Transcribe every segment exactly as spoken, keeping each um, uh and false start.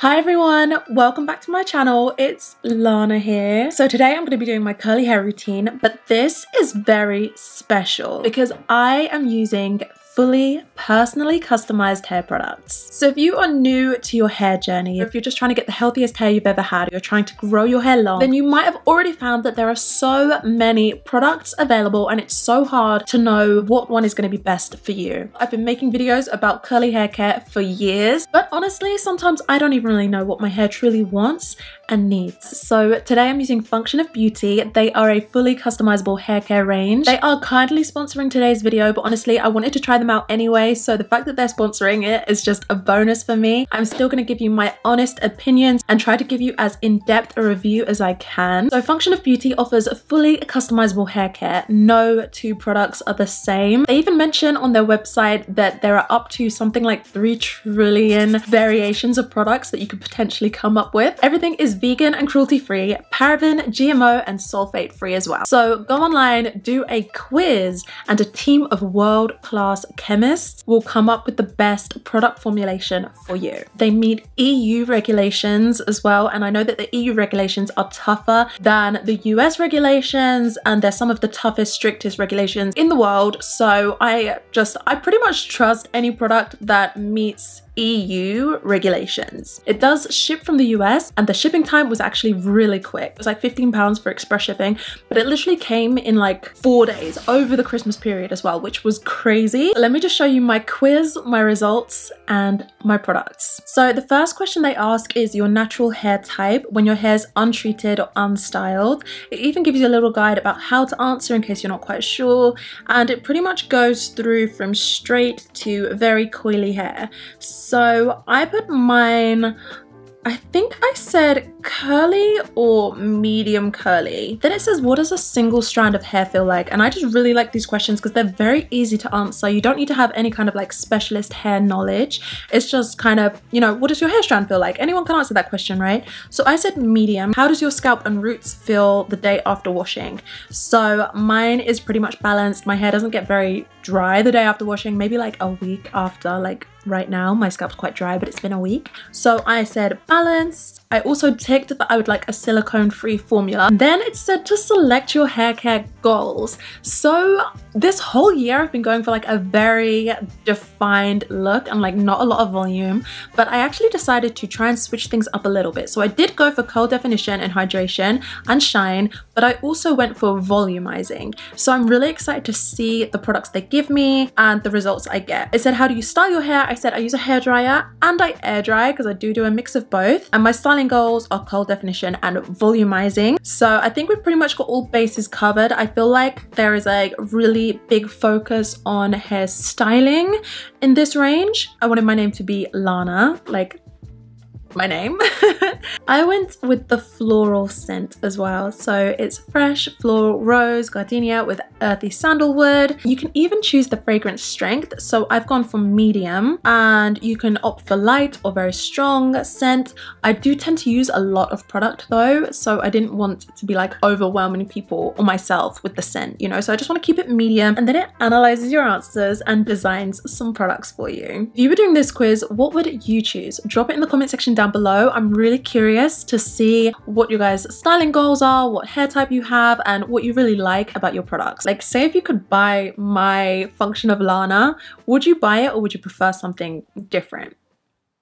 Hi everyone, welcome back to my channel. It's Lana here. So today I'm going to be doing my curly hair routine, but this is very special because I am using fully personally customized hair products. So if you are new to your hair journey, if you're just trying to get the healthiest hair you've ever had, you're trying to grow your hair long, then you might have already found that there are so many products available and it's so hard to know what one is going to be best for you. I've been making videos about curly hair care for years, but honestly, sometimes I don't even really know what my hair truly wants and needs. So today I'm using Function of Beauty. They are a fully customizable hair care range. They are kindly sponsoring today's video, but honestly, I wanted to try them out anyway, so the fact that they're sponsoring it is just a bonus for me. I'm still going to give you my honest opinions and try to give you as in-depth a review as I can. So Function of Beauty offers fully customizable hair care. No two products are the same. They even mention on their website that there are up to something like three trillion variations of products that you could potentially come up with. Everything is vegan and cruelty-free, paraben, G M O and sulfate-free as well. So go online, do a quiz, and a team of world-class chemists will come up with the best product formulation for you. They meet E U regulations as well, and I know that the E U regulations are tougher than the U S regulations, and they're some of the toughest, strictest regulations in the world. So I just, I pretty much trust any product that meets E U regulations. It does ship from the U S, and the shipping time was actually really quick. It was like fifteen pounds for express shipping, but it literally came in like four days over the Christmas period as well, which was crazy. Let me just show you my quiz, my results, and my products. So the first question they ask is your natural hair type when your hair's untreated or unstyled. It even gives you a little guide about how to answer in case you're not quite sure, and it pretty much goes through from straight to very coily hair. So So I put mine, I think I said curly or medium curly. Then it says, what does a single strand of hair feel like? And I just really like these questions because they're very easy to answer. You don't need to have any kind of like specialist hair knowledge. It's just kind of, you know, what does your hair strand feel like? Anyone can answer that question, right? So I said medium. How does your scalp and roots feel the day after washing? So mine is pretty much balanced. My hair doesn't get very dry the day after washing, maybe like a week after. Like right now my scalp's quite dry, but it's been a week. So I said balanced. I also ticked that I would like a silicone free formula. Then it said to select your hair care goals. So this whole year I've been going for like a very defined look and like not a lot of volume, but I actually decided to try and switch things up a little bit. So I did go for curl definition and hydration and shine, but I also went for volumizing. So I'm really excited to see the products they give me and the results I get. It said, how do you style your hair? I said I use a hairdryer and I air dry because I do do a mix of both, and my styling goals are curl definition and volumizing. So I think we've pretty much got all bases covered. I feel like there is a really big focus on hair styling in this range. I wanted my name to be Lana, like my name. I went with the floral scent as well. So it's fresh, floral, rose, gardenia with earthy sandalwood. You can even choose the fragrance strength. So I've gone for medium, and you can opt for light or very strong scent. I do tend to use a lot of product though, so I didn't want to be like overwhelming people or myself with the scent, you know, so I just want to keep it medium. And then it analyzes your answers and designs some products for you. If you were doing this quiz, what would you choose? Drop it in the comment section down below. I'm really curious to see what your guys' styling goals are, what hair type you have, and what you really like about your products. Like, say if you could buy my Function of Lana, would you buy it or would you prefer something different?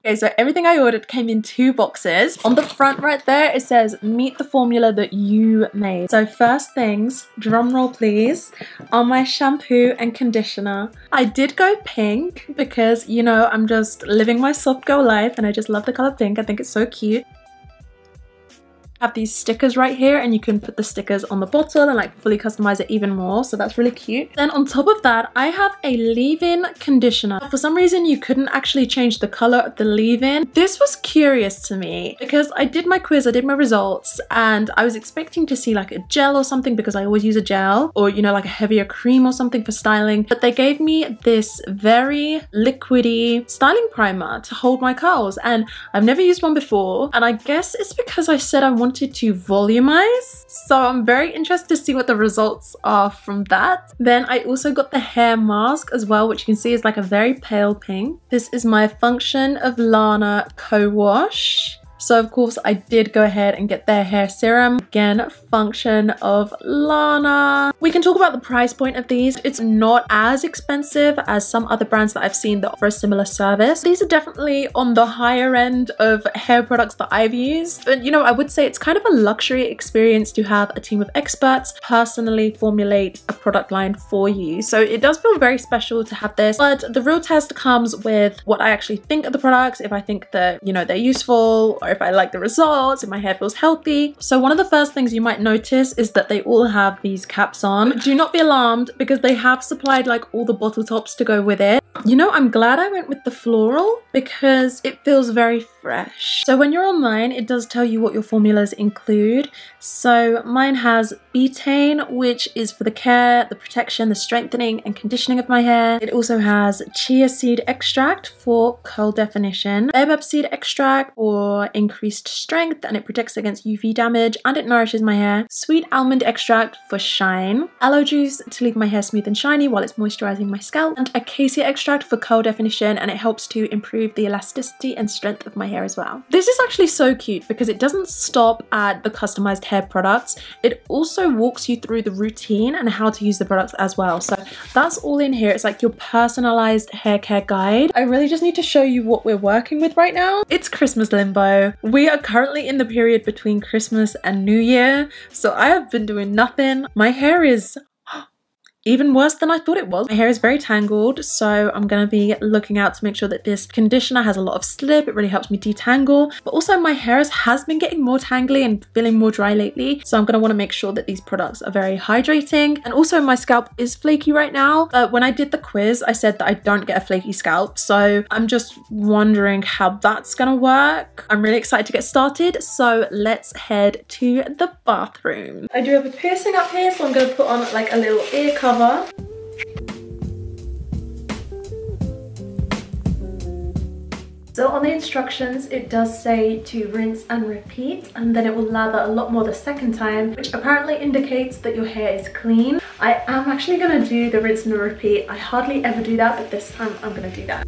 Okay, so everything I ordered came in two boxes. On the front right there, it says, meet the formula that you made. So first things, drum roll please, are my shampoo and conditioner. I did go pink because, you know, I'm just living my soft girl life and I just love the color pink. I think it's so cute. Have these stickers right here, and you can put the stickers on the bottle and like fully customize it even more, so that's really cute. Then on top of that, I have a leave-in conditioner. For some reason you couldn't actually change the color of the leave-in. This was curious to me because I did my quiz, I did my results, and I was expecting to see like a gel or something because I always use a gel, or you know, like a heavier cream or something for styling, but they gave me this very liquidy styling primer to hold my curls, and I've never used one before, and I guess it's because I said I wanted wanted to volumize. So I'm very interested to see what the results are from that. Then I also got the hair mask as well, which you can see is like a very pale pink. This is my Function of Lana co-wash. So of course I did go ahead and get their hair serum. Again, Function of Lana. We can talk about the price point of these. It's not as expensive as some other brands that I've seen that offer a similar service. These are definitely on the higher end of hair products that I've used. But you know, I would say it's kind of a luxury experience to have a team of experts personally formulate a product line for you. So it does feel very special to have this, but the real test comes with what I actually think of the products, if I think that, you know, they're useful, or if I like the results, if my hair feels healthy. So one of the first things you might notice is that they all have these caps on. Do not be alarmed because they have supplied like all the bottle tops to go with it. You know, I'm glad I went with the floral because it feels very fresh. So when you're online, it does tell you what your formulas include. So mine has betaine, which is for the care, the protection, the strengthening and conditioning of my hair. It also has chia seed extract for curl definition, baobab seed extract for increased strength and it protects against U V damage and it nourishes my hair, sweet almond extract for shine, aloe juice to leave my hair smooth and shiny while it's moisturizing my scalp, and acacia extract for curl definition, and it helps to improve the elasticity and strength of my hair as well. This is actually so cute because it doesn't stop at the customized hair products. It also walks you through the routine and how to use the products as well. So that's all in here. It's like your personalized hair care guide. I really just need to show you what we're working with right now. It's Christmas limbo. We are currently in the period between Christmas and New Year, so I have been doing nothing. My hair is even worse than I thought it was. My hair is very tangled, so I'm gonna be looking out to make sure that this conditioner has a lot of slip. It really helps me detangle, but also my hair has been getting more tangly and feeling more dry lately, so I'm gonna wanna make sure that these products are very hydrating. And also my scalp is flaky right now, but when I did the quiz, I said that I don't get a flaky scalp, so I'm just wondering how that's gonna work. I'm really excited to get started, so let's head to the bathroom. I do have a piercing up here, so I'm gonna put on like a little ear cover. Cover. So on the instructions, it does say to rinse and repeat, and then it will lather a lot more the second time, which apparently indicates that your hair is clean. I am actually going to do the rinse and repeat. I hardly ever do that, but this time I'm going to do that.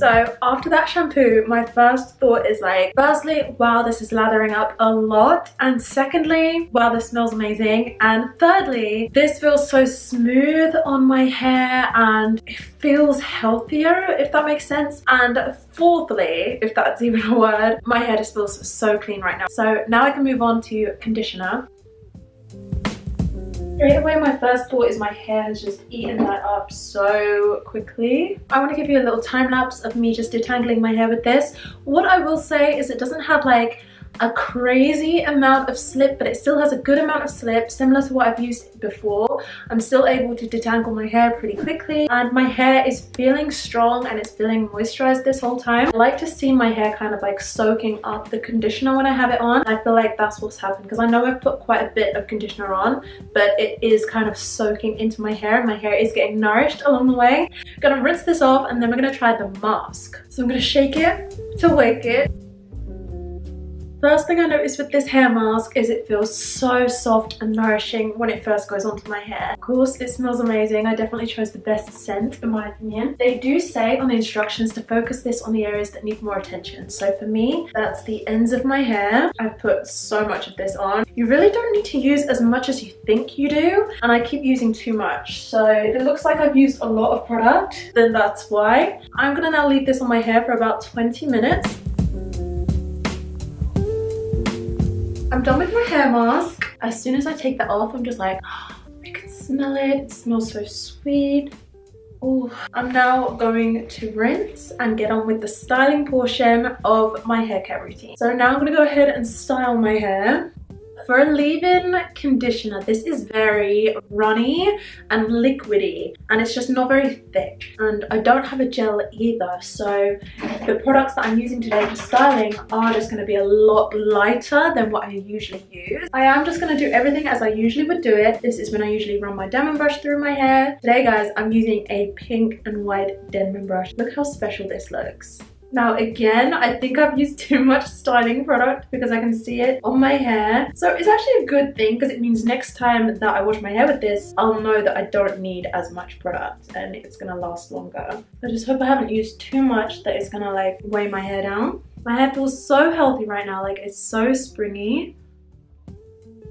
So after that shampoo, my first thought is like, firstly, wow, this is lathering up a lot. And secondly, wow, this smells amazing. And thirdly, this feels so smooth on my hair and it feels healthier, if that makes sense. And fourthly, if that's even a word, my hair just feels so clean right now. So now I can move on to conditioner. Straight away, my first thought is my hair has just eaten that up so quickly. I want to give you a little time lapse of me just detangling my hair with this. What I will say is it doesn't have like a crazy amount of slip, but it still has a good amount of slip, similar to what I've used before. I'm still able to detangle my hair pretty quickly, and my hair is feeling strong and it's feeling moisturized this whole time. I like to see my hair kind of like soaking up the conditioner when I have it on. I feel like that's what's happened, because I know I've put quite a bit of conditioner on, but it is kind of soaking into my hair and my hair is getting nourished along the way. I'm gonna rinse this off and then we're gonna try the mask. So I'm gonna shake it to wake it. First thing I noticed with this hair mask is it feels so soft and nourishing when it first goes onto my hair. Of course, it smells amazing. I definitely chose the best scent in my opinion. They do say on the instructions to focus this on the areas that need more attention. So for me, that's the ends of my hair. I've put so much of this on. You really don't need to use as much as you think you do, and I keep using too much. So if it looks like I've used a lot of product, then that's why. I'm gonna now leave this on my hair for about twenty minutes. I'm done with my hair mask. As soon as I take that off, I'm just like, oh, I can smell it. It smells so sweet. Oh, I'm now going to rinse and get on with the styling portion of my hair care routine. So now I'm gonna go ahead and style my hair. For a leave-in conditioner, this is very runny and liquidy, and it's just not very thick. And I don't have a gel either, so the products that I'm using today for styling are just going to be a lot lighter than what I usually use. I am just going to do everything as I usually would do it. This is when I usually run my Denman brush through my hair. Today, guys, I'm using a pink and white Denman brush. Look how special this looks. Now again, I think I've used too much styling product because I can see it on my hair. So it's actually a good thing because it means next time that I wash my hair with this, I'll know that I don't need as much product and it's gonna last longer. I just hope I haven't used too much that it's gonna like weigh my hair down. My hair feels so healthy right now, like it's so springy.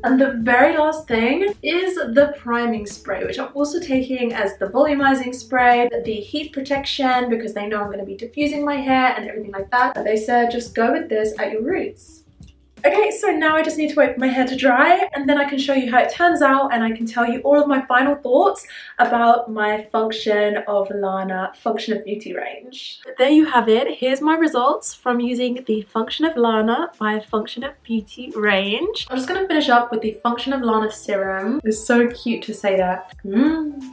And the very last thing is the priming spray, which I'm also taking as the volumizing spray, the heat protection, because they know I'm going to be diffusing my hair and everything like that. But they said just go with this at your roots. Okay, so now I just need to wait for my hair to dry and then I can show you how it turns out and I can tell you all of my final thoughts about my Function of Lana Function of Beauty range. But there you have it. Here's my results from using the Function of Lana by Function of Beauty range. I'm just going to finish up with the Function of Lana serum. It's so cute to say that. Mm.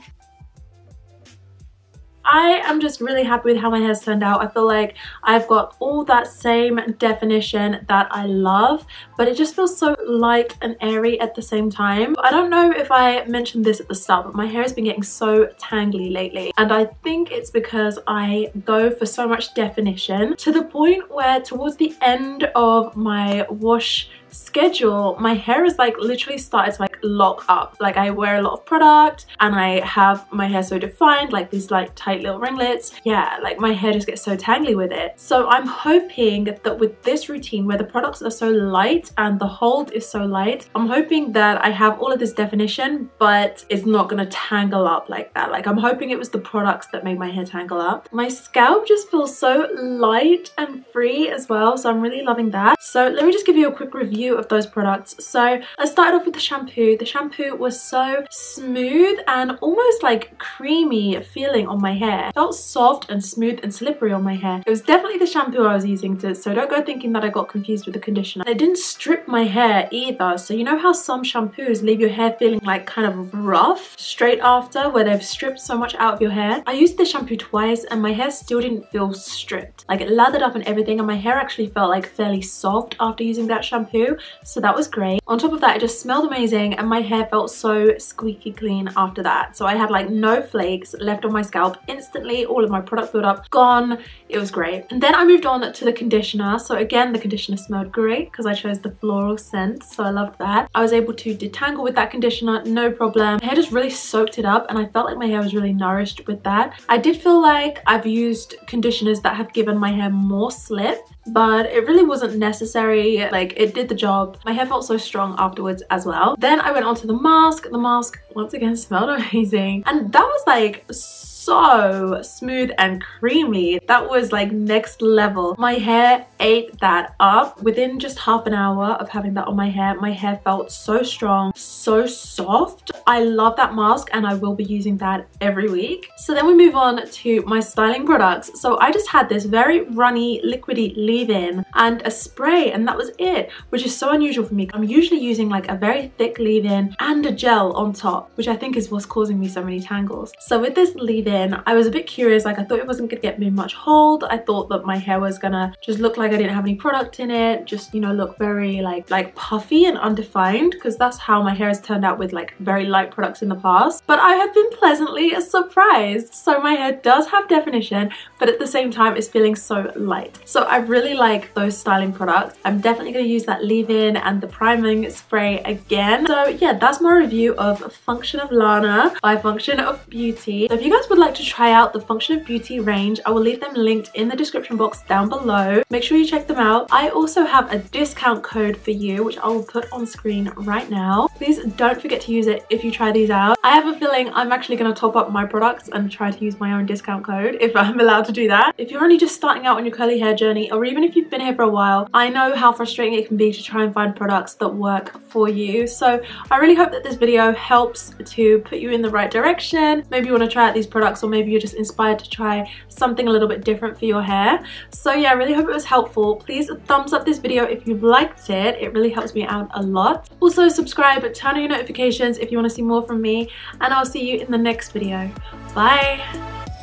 I am just really happy with how my hair's turned out. I feel like I've got all that same definition that I love, but it just feels so light and airy at the same time. I don't know if I mentioned this at the start, but my hair has been getting so tangly lately. And I think it's because I go for so much definition to the point where towards the end of my wash schedule, my hair is like literally started to like lock up. Like I wear a lot of product and I have my hair so defined, like these like tight little ringlets. Yeah, like my hair just gets so tangly with it. So I'm hoping that with this routine where the products are so light and the hold is so light, I'm hoping that I have all of this definition, but it's not gonna tangle up like that. Like I'm hoping it was the products that made my hair tangle up. My scalp just feels so light and free as well. So I'm really loving that. So let me just give you a quick review of those products. So I started off with the shampoo. The shampoo was so smooth and almost like creamy feeling on my hair. It felt soft and smooth and slippery on my hair. It was definitely the shampoo I was using, to, so don't go thinking that I got confused with the conditioner. It didn't strip my hair either. So you know how some shampoos leave your hair feeling like kind of rough straight after, where they've stripped so much out of your hair? I used the shampoo twice and my hair still didn't feel stripped. Like it lathered up and everything, and my hair actually felt like fairly soft after using that shampoo. So that was great. On top of that, it just smelled amazing and my hair felt so squeaky clean after that. So I had like no flakes left on my scalp instantly. All of my product buildup gone. It was great. And then I moved on to the conditioner. So again, the conditioner smelled great because I chose the floral scent. So I loved that. I was able to detangle with that conditioner, no problem. My hair just really soaked it up and I felt like my hair was really nourished with that. I did feel like I've used conditioners that have given my hair more slip, but it really wasn't necessary. Like it did the job. My hair felt so strong afterwards as well. Then I went on to the mask. The mask once again smelled amazing, and that was like so smooth and creamy. That was like next level. My hair ate that up. Within just half an hour of having that on my hair, my hair felt so strong, so soft. I love that mask and I will be using that every week. So then we move on to my styling products. So I just had this very runny, liquidy leave-in and a spray, and that was it, which is so unusual for me. I'm usually using like a very thick leave-in and a gel on top, which I think is what's causing me so many tangles. So with this leave-in, I was a bit curious. Like I thought it wasn't gonna get me much hold. I thought that my hair was gonna just look like I didn't have any product in it, just, you know, look very like like puffy and undefined, because that's how my hair has turned out with like very light products in the past. But I have been pleasantly surprised. So my hair does have definition, but at the same time it's feeling so light. So I really like those styling products. I'm definitely gonna use that leave-in and the priming spray again. So yeah, that's my review of Function of Lana by Function of Beauty. So if you guys would like to try out the Function of Beauty range, I will leave them linked in the description box down below. Make sure you check them out. I also have a discount code for you, which I will put on screen right now. Please don't forget to use it if you try these out. I have a feeling I'm actually going to top up my products and try to use my own discount code if I'm allowed to do that. If you're only just starting out on your curly hair journey, or even if you've been here for a while, I know how frustrating it can be to try and find products that work for you. So I really hope that this video helps to put you in the right direction. Maybe you want to try out these products, or maybe you're just inspired to try something a little bit different for your hair. So yeah, I really hope it was helpful. Please thumbs up this video if you liked it. It really helps me out a lot. Also subscribe, turn on your notifications if you want to see more from me, and I'll see you in the next video. Bye!